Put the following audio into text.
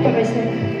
What do I say?